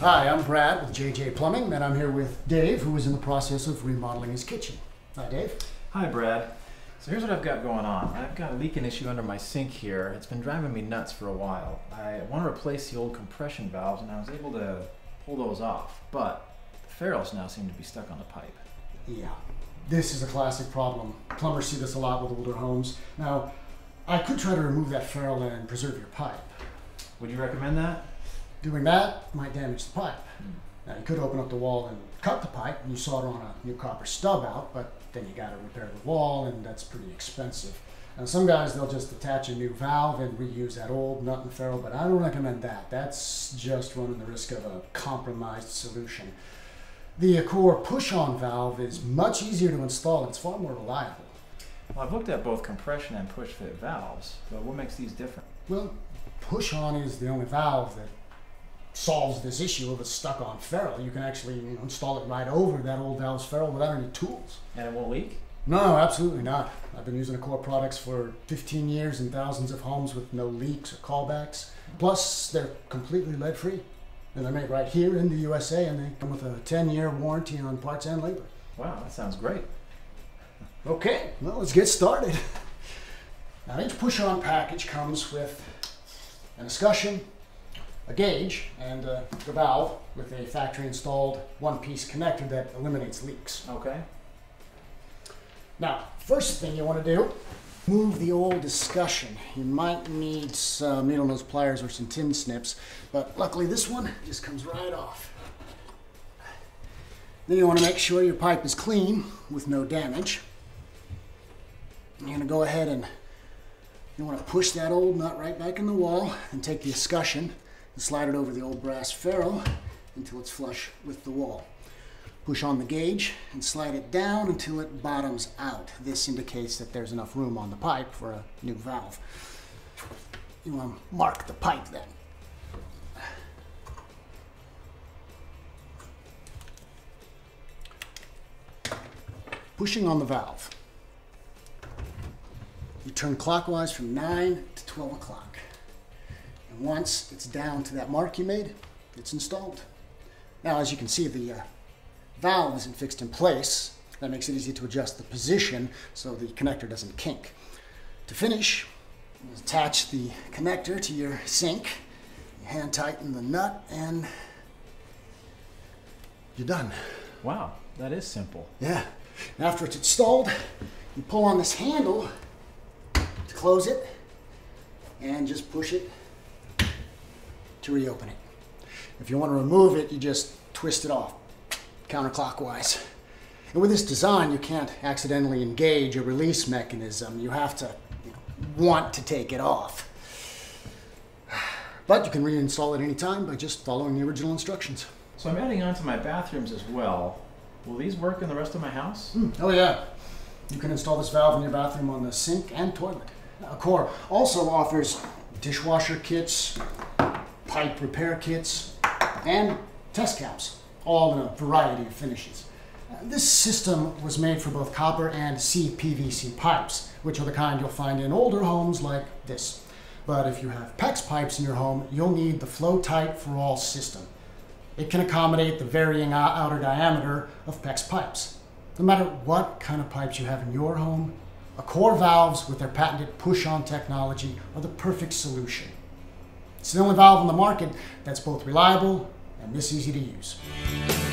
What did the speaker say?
Hi, I'm Brad with JJ Plumbing, and I'm here with Dave, who is in the process of remodeling his kitchen. Hi, Dave. Hi, Brad. So here's what I've got going on. I've got a leaking issue under my sink here. It's been driving me nuts for a while. I want to replace the old compression valves, and I was able to pull those off, but the ferrules now seem to be stuck on the pipe. Yeah, this is a classic problem. Plumbers see this a lot with older homes. Now, I could try to remove that ferrule and preserve your pipe. Would you recommend that? Doing that might damage the pipe. Now, you could open up the wall and cut the pipe, and you solder on a new copper stub out, but then you gotta repair the wall, and that's pretty expensive. And some guys, they'll just attach a new valve and reuse that old nut and ferrule, but I don't recommend that. That's just running the risk of a compromised solution. The ACCOR push-on valve is much easier to install. It's far more reliable. Well, I've looked at both compression and push-fit valves, but what makes these different? Well, push-on is the only valve that solves this issue of a stuck-on ferrule. You can actually install it right over that old valve's ferrule without any tools. And it won't leak? No, absolutely not. I've been using ACCOR products for 15 years in thousands of homes with no leaks or callbacks. Plus, they're completely lead-free. And they're made right here in the USA, and they come with a 10-year warranty on parts and labor. Wow, that sounds great. Okay, well, let's get started. Now, each push-on package comes with an escutcheon, a gauge, and the valve with a factory-installed one-piece connector that eliminates leaks. Okay. Now, first thing you want to do, move the old escutcheon. You might need some needle-nose pliers or some tin snips, but luckily this one just comes right off. Then you want to make sure your pipe is clean with no damage. You're going to go ahead and you want to push that old nut right back in the wall and take the escutcheon and slide it over the old brass ferrule until it's flush with the wall. Push on the gauge and slide it down until it bottoms out. This indicates that there's enough room on the pipe for a new valve. You want to mark the pipe then. Pushing on the valve. You turn clockwise from 9 to 12 o'clock. And once it's down to that mark you made, it's installed. Now, as you can see, the valve isn't fixed in place. That makes it easy to adjust the position so the connector doesn't kink. To finish, attach the connector to your sink, you hand tighten the nut, and you're done. Wow, that is simple. Yeah. And after it's installed, you pull on this handle to close it and just push it to reopen it. If you want to remove it, you just twist it off counterclockwise. And with this design, you can't accidentally engage a release mechanism. You have to want to take it off. But you can reinstall it anytime by just following the original instructions. So I'm adding on to my bathrooms as well. Will these work in the rest of my house? Oh yeah. You can install this valve in your bathroom on the sink and toilet. ACCOR also offers dishwasher kits, pipe repair kits, and test caps, all in a variety of finishes. This system was made for both copper and CPVC pipes, which are the kind you'll find in older homes like this. But if you have PEX pipes in your home, you'll need the FlowTite 4ALL system. It can accommodate the varying outer diameter of PEX pipes. No matter what kind of pipes you have in your home, ACCOR valves with their patented push-on technology are the perfect solution. It's the only valve on the market that's both reliable and this easy to use.